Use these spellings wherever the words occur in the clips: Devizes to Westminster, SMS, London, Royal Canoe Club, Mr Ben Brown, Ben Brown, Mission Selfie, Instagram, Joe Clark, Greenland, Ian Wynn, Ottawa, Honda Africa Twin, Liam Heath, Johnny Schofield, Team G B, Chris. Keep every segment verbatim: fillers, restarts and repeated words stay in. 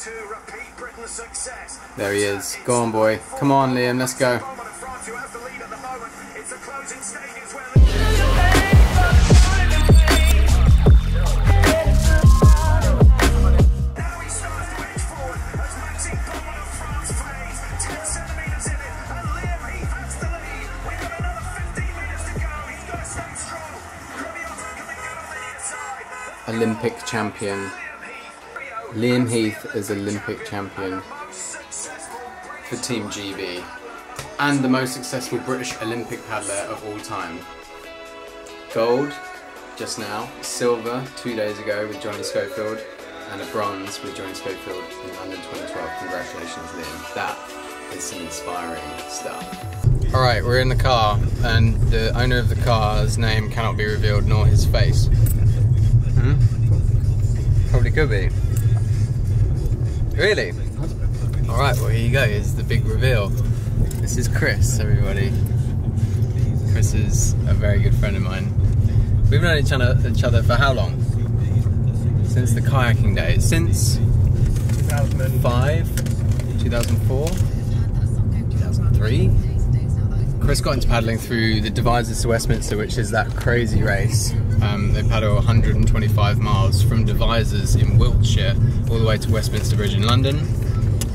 to repeat Britain's success. There he is. Go on, boy. Come on, Liam. Let's go. Olympic champion. Liam Heath is Olympic champion for Team G B and the most successful British Olympic paddler of all time. Gold just now, silver two days ago with Johnny Schofield, and a bronze with Johnny Schofield in London twenty twelve. Congratulations, Liam. That is some inspiring stuff. Alright, we're in the car and the owner of the car's name cannot be revealed, nor his face. Hmm? Probably could be. Really? Alright, well here you go, here's the big reveal. This is Chris, everybody. Chris is a very good friend of mine. We've known each other, each other for how long? Since the kayaking days. Since two thousand five? two thousand four? two thousand three? Chris got into paddling through the Devizes to Westminster, which is that crazy race. Um, they paddle one hundred twenty-five miles from Devizes in Wiltshire all the way to Westminster Bridge in London.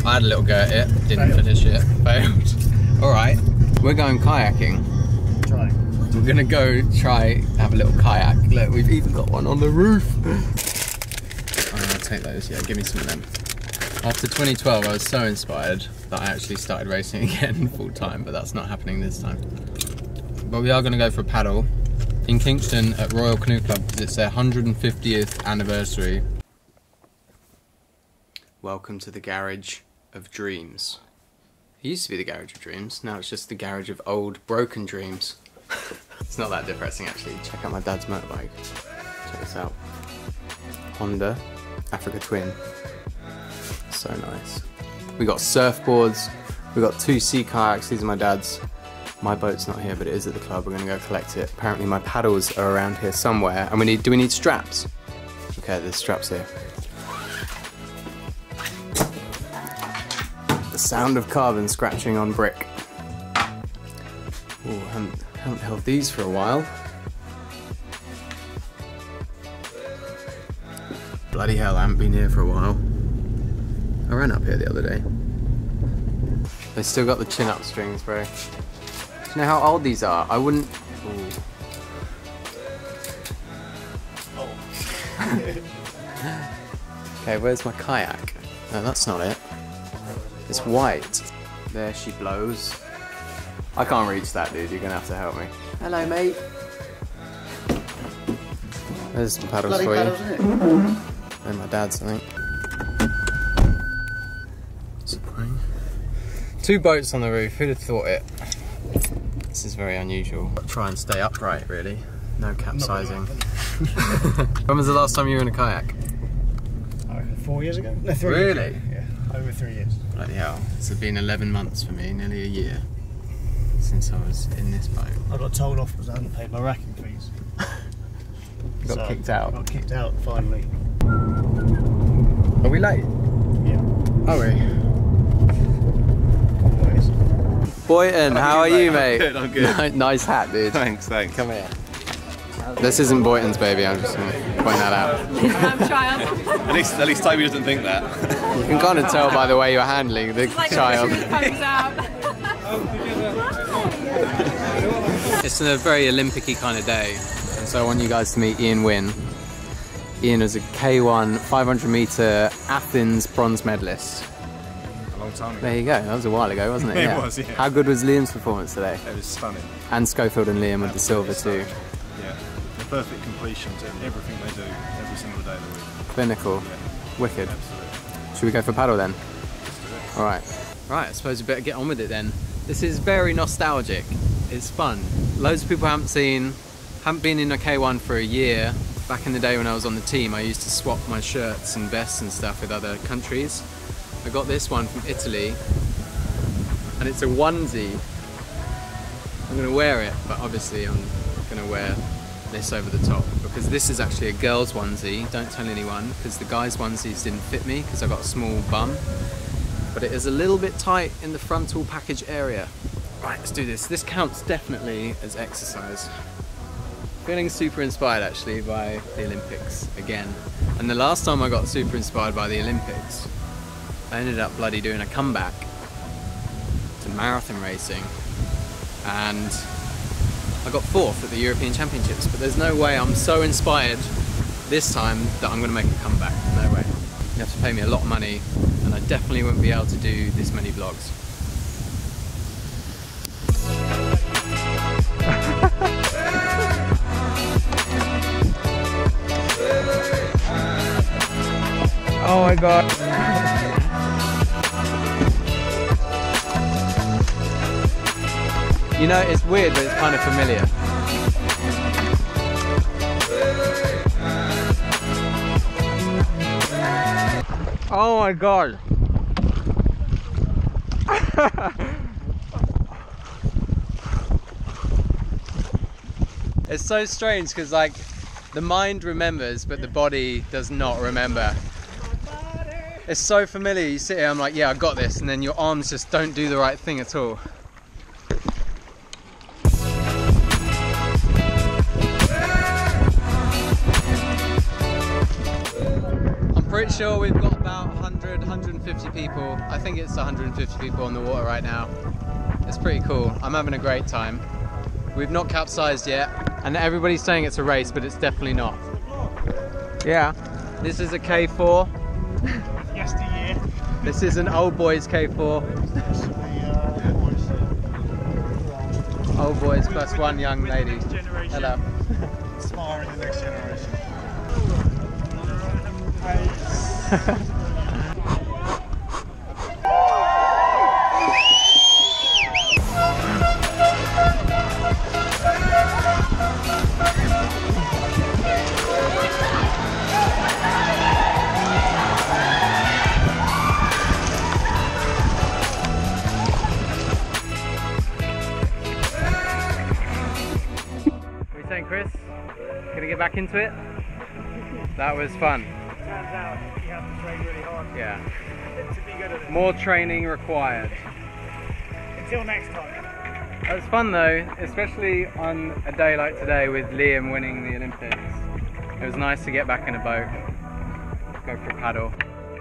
I had a little go at it, didn't Failed. finish it, failed. Alright, we're going kayaking. Try. We're gonna go try have a little kayak. Look, we've even got one on the roof. Oh, I'll take those, yeah, give me some of them. After twenty twelve, I was so inspired that I actually started racing again full time, but that's not happening this time. But we are gonna go for a paddle in Kingston at Royal Canoe Club because it's their one hundred fiftieth anniversary. Welcome to the Garage of Dreams. It used to be the Garage of Dreams, now it's just the Garage of Old Broken Dreams. It's not that depressing actually. Check out my dad's motorbike. Check this out. Honda Africa Twin. So nice. We got surfboards, we got two sea kayaks, these are my dad's. My boat's not here, but it is at the club. We're gonna go collect it. Apparently my paddles are around here somewhere, and we need, do we need straps? Okay, there's straps here. The sound of carbon scratching on brick. Ooh, I haven't, haven't held these for a while. Bloody hell, I haven't been here for a while. I ran up here the other day. They still got the chin-up strings, bro. Do you know how old these are? I wouldn't. Ooh. Oh. Okay, where's my kayak? No, that's not it. It's white. There she blows. I can't reach that, dude. You're gonna have to help me. Hello, mate. There's some paddles Bloody for paddles, you. Isn't it? They're my dad's, I think. Two boats on the roof. Who'd have thought it? This is very unusual. Try and stay upright, really. No capsizing. When was the last time you were in a kayak? I reckon four years ago. No, three really? Years ago. Yeah, over three years. Bloody hell. It's been eleven months for me, nearly a year since I was in this boat. I got told off because I hadn't paid my racking fees. You got so kicked out? I got kicked out, finally. Are we late? Yeah. Are we? Boyton, how are you, mate? I'm good, I'm good. Nice hat, dude. Thanks, thanks. Come here. This isn't Boyton's baby, I'm just going to point that out. Child. At least, at least Toby doesn't think that. You can kind of tell by the way you're handling the like child. It's a very Olympic-y kind of day, and so I want you guys to meet Ian Wynn. Ian is a K one five hundred metre Athens bronze medalist. There you go, that was a while ago, wasn't it? It yeah. was, yeah. How good was Liam's performance today? It was stunning. And Schofield and Liam with the silver too. Yeah, the perfect completion to everything they do every single day of the week. Clinical. Yeah. Wicked. Absolutely. Should we go for paddle then? Let's do it. Alright. Right, I suppose we better get on with it then. This is very nostalgic. It's fun. Loads of people haven't seen, haven't been in a K one for a year. Back in the day when I was on the team, I used to swap my shirts and vests and stuff with other countries. I got this one from Italy, and it's a onesie. I'm gonna wear it, but obviously I'm gonna wear this over the top because this is actually a girl's onesie. Don't tell anyone, because the guys' onesies didn't fit me because I got a small bum. But it is a little bit tight in the frontal package area. Right, let's do this. This counts definitely as exercise. Feeling super inspired actually by the Olympics again. And the last time I got super inspired by the Olympics, I ended up bloody doing a comeback to marathon racing. And I got fourth at the European Championships, but there's no way I'm so inspired this time that I'm gonna make a comeback, no way. You have to pay me a lot of money, and I definitely wouldn't be able to do this many vlogs. Oh my god. You know, it's weird, but it's kind of familiar. Oh my god. It's so strange because, like, the mind remembers, but the body does not remember. It's so familiar. You sit here, I'm like, yeah, I got this, and then your arms just don't do the right thing at all. I'm pretty sure we've got about one hundred, one hundred fifty people. I think it's one hundred fifty people on the water right now. It's pretty cool. I'm having a great time. We've not capsized yet, and everybody's saying it's a race, but it's definitely not. Yeah. This is a K four. Yesteryear. This is an old boys K four. Old boys plus one young lady. Hello. Smaller in the next generation. Chris, gonna get back into it. That was fun. Turns out you have to train really hard. Yeah. To be good at it. More training required. Until next time. That was fun though, especially on a day like today with Liam winning the Olympics. It was nice to get back in a boat, go for a paddle.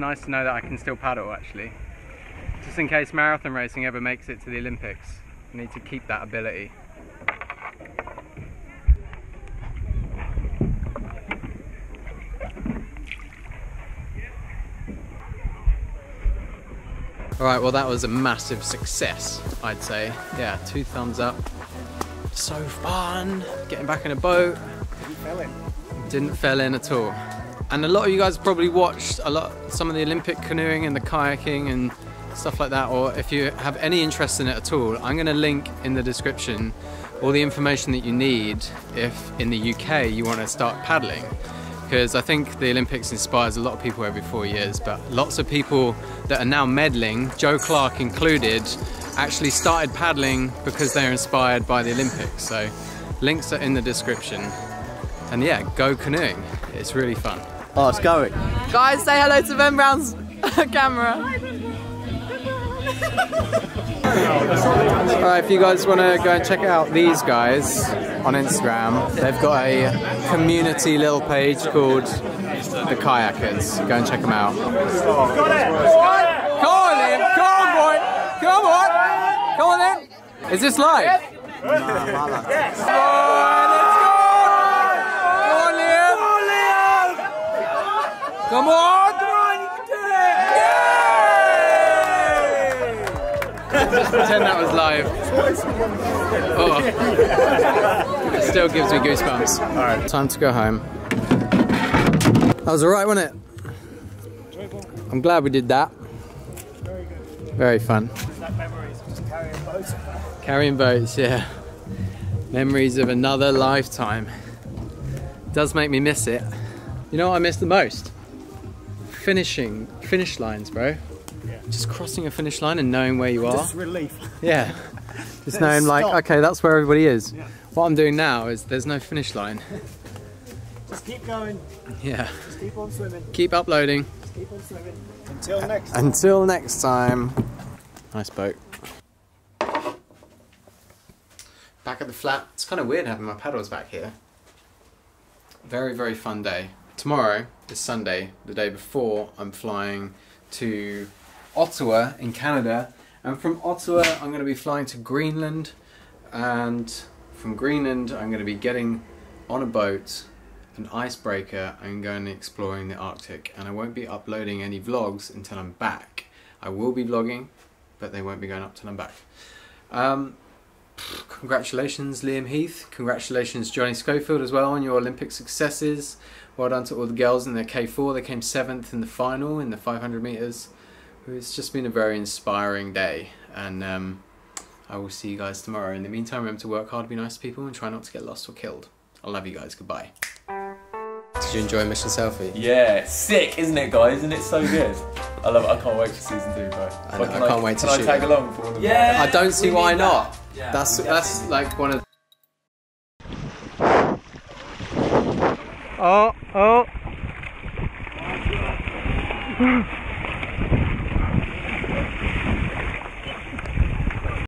Nice to know that I can still paddle actually. Just in case marathon racing ever makes it to the Olympics, I need to keep that ability. Alright, well that was a massive success, I'd say. Yeah, two thumbs up. So fun! Getting back in a boat. Didn't fell in. Didn't fell in at all. And a lot of you guys probably watched a lot, some of the Olympic canoeing and the kayaking and stuff like that, or if you have any interest in it at all, I'm going to link in the description all the information that you need if in the U K you want to start paddling. Because I think the Olympics inspires a lot of people every four years, but lots of people that are now meddling, Joe Clark included, actually started paddling because they were inspired by the Olympics. So links are in the description. And yeah, go canoeing. It's really fun. Oh, it's going. Guys, say hello to Ben Brown's camera. Hi, Ben Brown. All right, if you guys want to go and check out these guys on Instagram, they've got a community little page called The Kayakers. Go and check them out. Got it. Come on, Liam. Come on, boy. Come on. Come on, Liam. Is this live? No, yes. Come on, let's go. Come on, Liam. Come on, Liam. Come on. Just pretend that was live. Oh. It still gives me goosebumps. Alright. Time to go home. That was alright, wasn't it? I'm glad we did that. Very good. Very fun. Carrying boats. Carrying boats, yeah. Memories of another lifetime. Does make me miss it. You know what I miss the most? Finishing. Finish lines, bro. Just crossing a finish line and knowing where you are. Just relief. Yeah. Just knowing like, okay, that's where everybody is. Yeah. What I'm doing now is there's no finish line. Just keep going. Yeah. Just keep on swimming. Keep uploading. Just keep on swimming. Until next time. Until next time. Nice boat. Back at the flat. It's kind of weird having my paddles back here. Very, very fun day. Tomorrow is Sunday, the day before I'm flying to Ottawa in Canada. And from Ottawa, I'm going to be flying to Greenland. And from Greenland, I'm going to be getting on a boat, an icebreaker, and going exploring the Arctic. And I won't be uploading any vlogs until I'm back. I will be vlogging, but they won't be going up till I'm back. Um, Congratulations Liam Heath, congratulations Johnny Schofield as well on your Olympic successes. Well done to all the girls in their K four, they came seventh in the final in the five hundred metres. It's just been a very inspiring day, and um, I will see you guys tomorrow. In the meantime, remember to work hard, be nice to people, and try not to get lost or killed. I love you guys, goodbye. Did you enjoy Mission Selfie? Yeah, sick isn't it guys, isn't it so good? I love it, I can't wait for season two bro. I, know, I can't I, wait to can shoot. Can I tag along for all the yeah, I don't see why not. That. Yeah, that's that's like one of. Oh oh.